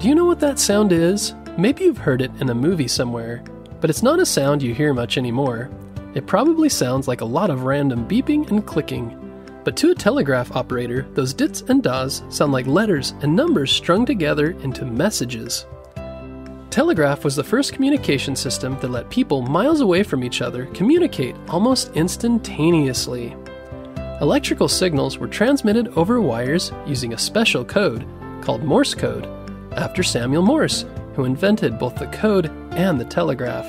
Do you know what that sound is? Maybe you've heard it in a movie somewhere, but it's not a sound you hear much anymore. It probably sounds like a lot of random beeping and clicking. But to a telegraph operator, those dits and das sound like letters and numbers strung together into messages. Telegraph was the first communication system that let people miles away from each other communicate almost instantaneously. Electrical signals were transmitted over wires using a special code called Morse code, after Samuel Morse, who invented both the code and the telegraph.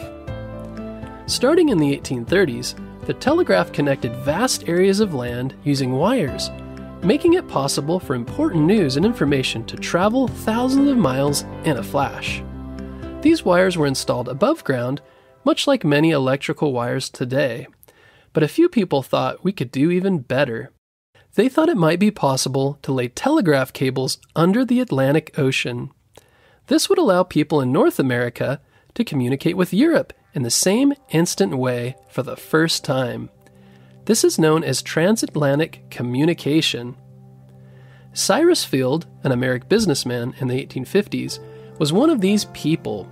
Starting in the 1830s, the telegraph connected vast areas of land using wires, making it possible for important news and information to travel thousands of miles in a flash. These wires were installed above ground, much like many electrical wires today. But a few people thought we could do even better. They thought it might be possible to lay telegraph cables under the Atlantic Ocean. This would allow people in North America to communicate with Europe in the same instant way for the first time. This is known as transatlantic communication. Cyrus Field, an American businessman in the 1850s, was one of these people.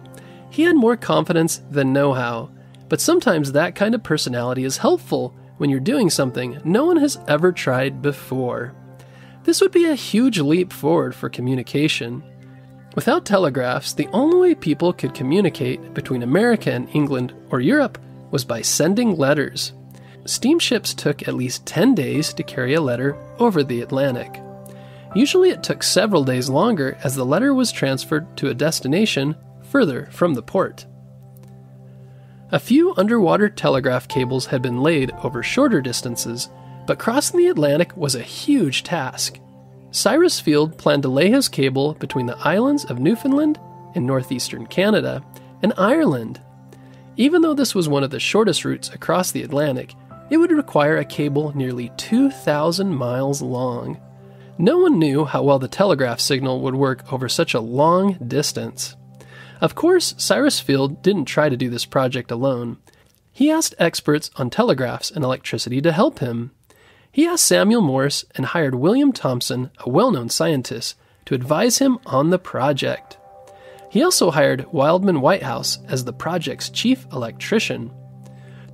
He had more confidence than know-how, but sometimes that kind of personality is helpful when you're doing something no one has ever tried before. This would be a huge leap forward for communication. Without telegraphs, the only way people could communicate between America and England or Europe was by sending letters. Steamships took at least 10 days to carry a letter over the Atlantic. Usually it took several days longer as the letter was transferred to a destination further from the port. A few underwater telegraph cables had been laid over shorter distances, but crossing the Atlantic was a huge task. Cyrus Field planned to lay his cable between the islands of Newfoundland in northeastern Canada and Ireland. Even though this was one of the shortest routes across the Atlantic, it would require a cable nearly 2,000 miles long. No one knew how well the telegraph signal would work over such a long distance. Of course, Cyrus Field didn't try to do this project alone. He asked experts on telegraphs and electricity to help him. He asked Samuel Morse and hired William Thomson, a well-known scientist, to advise him on the project. He also hired Wildman Whitehouse as the project's chief electrician.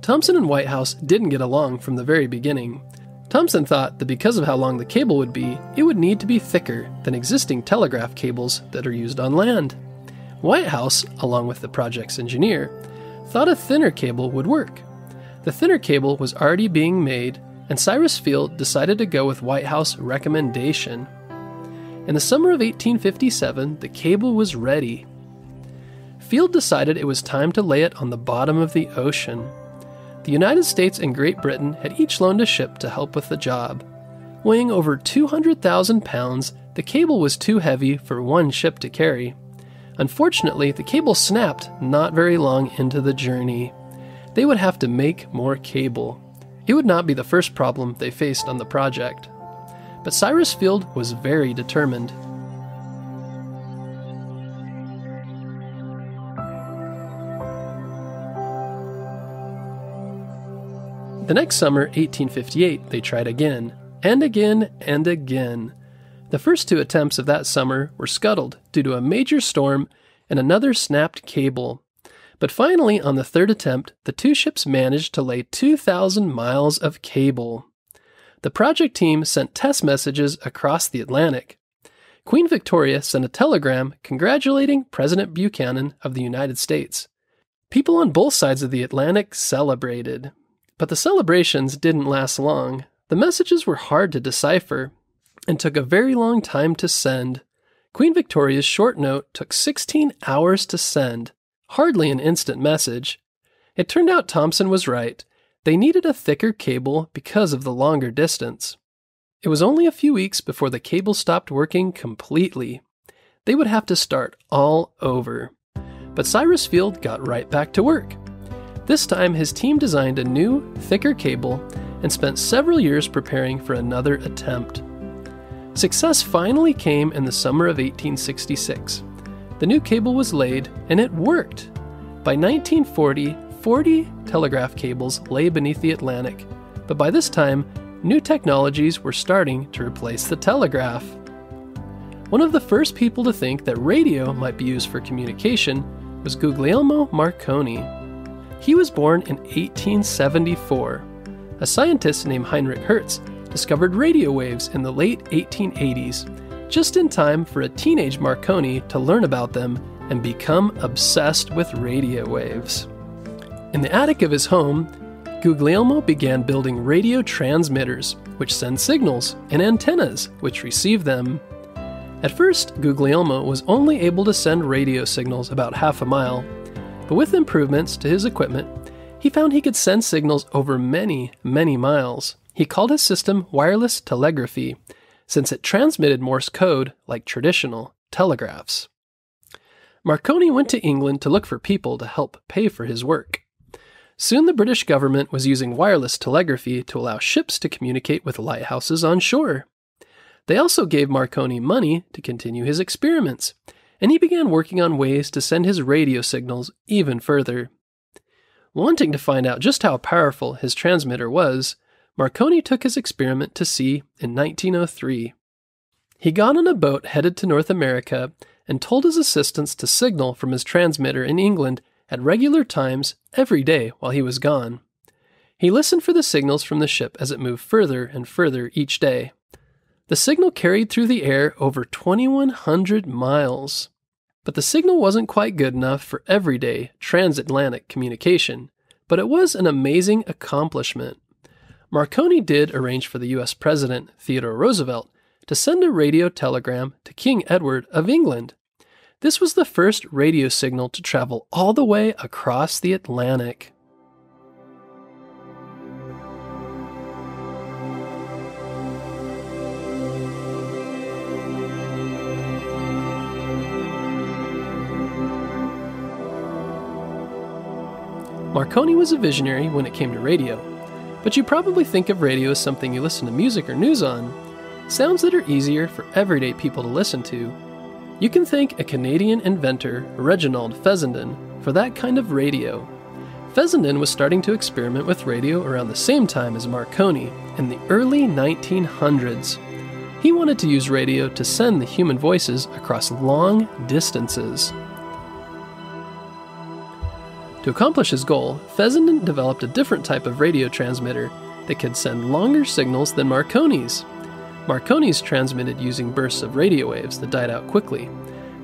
Thomson and Whitehouse didn't get along from the very beginning. Thomson thought that because of how long the cable would be, it would need to be thicker than existing telegraph cables that are used on land. Whitehouse, along with the project's engineer, thought a thinner cable would work. The thinner cable was already being made, and Cyrus Field decided to go with Whitehouse's recommendation. In the summer of 1857, the cable was ready. Field decided it was time to lay it on the bottom of the ocean. The United States and Great Britain had each loaned a ship to help with the job. Weighing over 200,000 pounds, the cable was too heavy for one ship to carry. Unfortunately, the cable snapped not very long into the journey. They would have to make more cable. It would not be the first problem they faced on the project. But Cyrus Field was very determined. The next summer, 1858, they tried again, and again, and again. The first two attempts of that summer were scuttled due to a major storm and another snapped cable. But finally, on the third attempt, the two ships managed to lay 2,000 miles of cable. The project team sent test messages across the Atlantic. Queen Victoria sent a telegram congratulating President Buchanan of the United States. People on both sides of the Atlantic celebrated. But the celebrations didn't last long. The messages were hard to decipher and took a very long time to send. Queen Victoria's short note took 16 hours to send, hardly an instant message. It turned out Thomson was right. They needed a thicker cable because of the longer distance. It was only a few weeks before the cable stopped working completely. They would have to start all over. But Cyrus Field got right back to work. This time, his team designed a new, thicker cable and spent several years preparing for another attempt. Success finally came in the summer of 1866. The new cable was laid, and it worked. By 1940, 40 telegraph cables lay beneath the Atlantic, but by this time, new technologies were starting to replace the telegraph. One of the first people to think that radio might be used for communication was Guglielmo Marconi. He was born in 1874. A scientist named Heinrich Hertz discovered radio waves in the late 1880s, just in time for a teenage Marconi to learn about them and become obsessed with radio waves. In the attic of his home, Guglielmo began building radio transmitters, which send signals, and antennas, which receive them. At first, Guglielmo was only able to send radio signals about half a mile, but with improvements to his equipment, he found he could send signals over many, many miles. He called his system wireless telegraphy, since it transmitted Morse code like traditional telegraphs. Marconi went to England to look for people to help pay for his work. Soon the British government was using wireless telegraphy to allow ships to communicate with lighthouses on shore. They also gave Marconi money to continue his experiments, and he began working on ways to send his radio signals even further. Wanting to find out just how powerful his transmitter was, Marconi took his experiment to sea in 1903. He got on a boat headed to North America and told his assistants to signal from his transmitter in England at regular times every day while he was gone. He listened for the signals from the ship as it moved further and further each day. The signal carried through the air over 2,100 miles. But the signal wasn't quite good enough for everyday transatlantic communication, but it was an amazing accomplishment. Marconi did arrange for the US President, Theodore Roosevelt, to send a radio telegram to King Edward of England. This was the first radio signal to travel all the way across the Atlantic. Marconi was a visionary when it came to radio, but you probably think of radio as something you listen to music or news on, sounds that are easier for everyday people to listen to. You can thank a Canadian inventor, Reginald Fessenden, for that kind of radio. Fessenden was starting to experiment with radio around the same time as Marconi, in the early 1900s. He wanted to use radio to send the human voices across long distances. To accomplish his goal, Fessenden developed a different type of radio transmitter that could send longer signals than Marconi's. Marconi's transmitted using bursts of radio waves that died out quickly.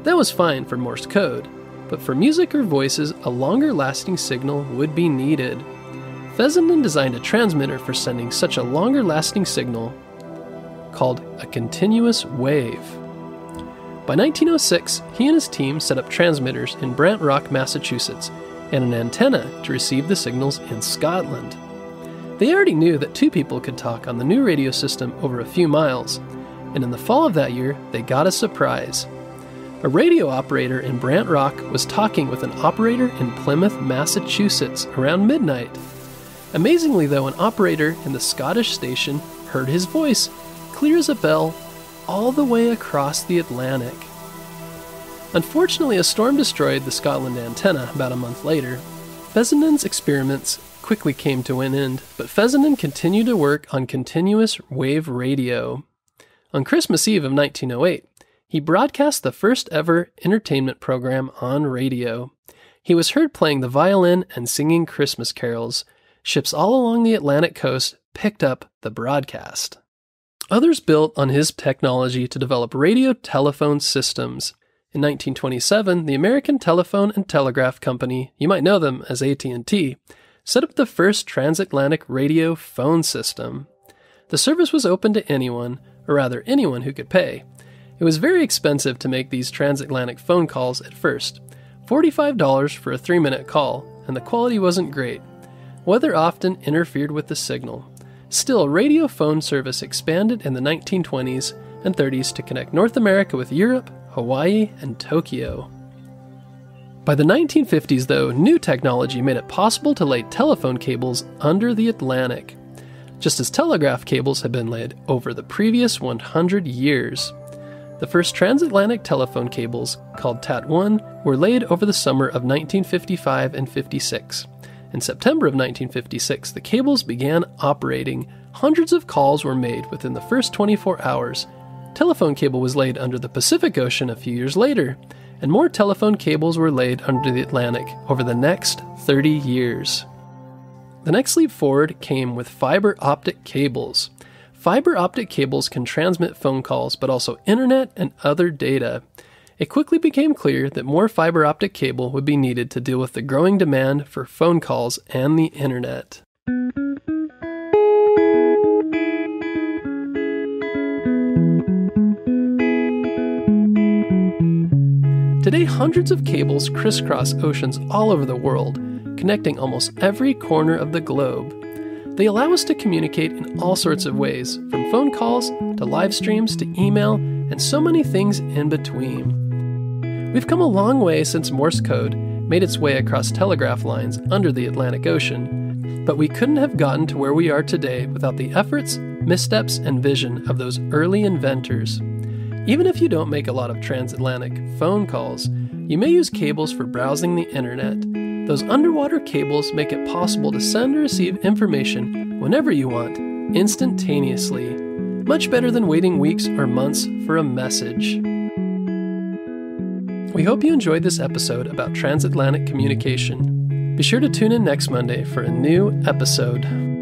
That was fine for Morse code, but for music or voices, a longer-lasting signal would be needed. Fessenden designed a transmitter for sending such a longer-lasting signal called a continuous wave. By 1906, he and his team set up transmitters in Brant Rock, Massachusetts, and an antenna to receive the signals in Scotland. They already knew that two people could talk on the new radio system over a few miles, and in the fall of that year, they got a surprise. A radio operator in Brant Rock was talking with an operator in Plymouth, Massachusetts, around midnight. Amazingly, though, an operator in the Scottish station heard his voice, clear as a bell, all the way across the Atlantic. Unfortunately, a storm destroyed the Scotland antenna about a month later. Fessenden's experiments quickly came to an end, but Fessenden continued to work on continuous wave radio. On Christmas Eve of 1908, he broadcast the first ever entertainment program on radio. He was heard playing the violin and singing Christmas carols. Ships all along the Atlantic coast picked up the broadcast. Others built on his technology to develop radio telephone systems. In 1927, the American Telephone and Telegraph Company, you might know them as AT&T, set up the first transatlantic radio phone system. The service was open to anyone, or rather anyone who could pay. It was very expensive to make these transatlantic phone calls at first, $45 for a 3-minute call, and the quality wasn't great. Weather often interfered with the signal. Still, radio phone service expanded in the 1920s and 30s to connect North America with Europe, Hawaii, and Tokyo. By the 1950s, though, new technology made it possible to lay telephone cables under the Atlantic, just as telegraph cables had been laid over the previous 100 years. The first transatlantic telephone cables, called TAT-1, were laid over the summer of 1955 and 56. In September of 1956, the cables began operating. Hundreds of calls were made within the first 24 hours, telephone cable was laid under the Pacific Ocean a few years later, and more telephone cables were laid under the Atlantic over the next 30 years. The next leap forward came with fiber optic cables. Fiber optic cables can transmit phone calls, but also internet and other data. It quickly became clear that more fiber optic cable would be needed to deal with the growing demand for phone calls and the internet. Today, hundreds of cables crisscross oceans all over the world, connecting almost every corner of the globe. They allow us to communicate in all sorts of ways, from phone calls to live streams to email and so many things in between. We've come a long way since Morse code made its way across telegraph lines under the Atlantic Ocean, but we couldn't have gotten to where we are today without the efforts, missteps, and vision of those early inventors. Even if you don't make a lot of transatlantic phone calls, you may use cables for browsing the internet. Those underwater cables make it possible to send or receive information whenever you want, instantaneously. Much better than waiting weeks or months for a message. We hope you enjoyed this episode about transatlantic communication. Be sure to tune in next Monday for a new episode.